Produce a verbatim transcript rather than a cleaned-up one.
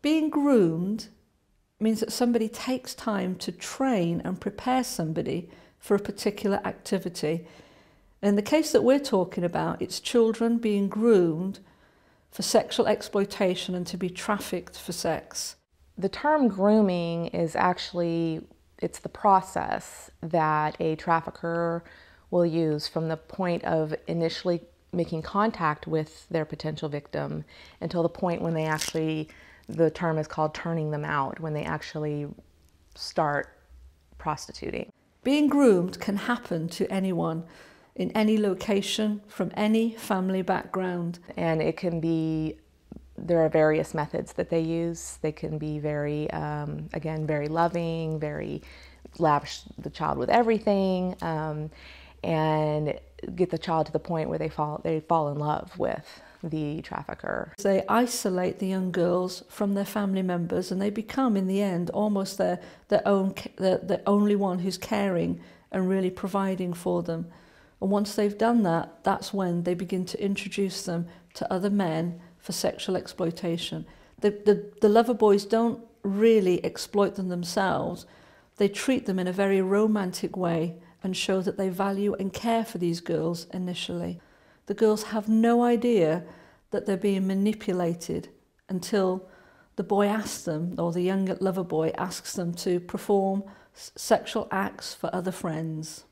Being groomed means that somebody takes time to train and prepare somebody for a particular activity. In the case that we're talking about, it's children being groomed for sexual exploitation and to be trafficked for sex. The term grooming is actually, it's the process that a trafficker will use from the point of initially making contact with their potential victim until the point when they actually, the term is called turning them out, when they actually start prostituting. Being groomed can happen to anyone, in any location, from any family background. And it can be, there are various methods that they use. They can be very, um, again, very loving, very lavish the child with everything, um, and get the child to the point where they fall, they fall in love with the trafficker. They isolate the young girls from their family members, and they become, in the end, almost their, their own, the, the only one who's caring and really providing for them. And once they've done that, that's when they begin to introduce them to other men for sexual exploitation. The, the, the lover boys don't really exploit them themselves. They treat them in a very romantic way and show that they value and care for these girls initially. The girls have no idea that they're being manipulated until the boy asks them, or the young lover boy asks them to perform sexual acts for other friends.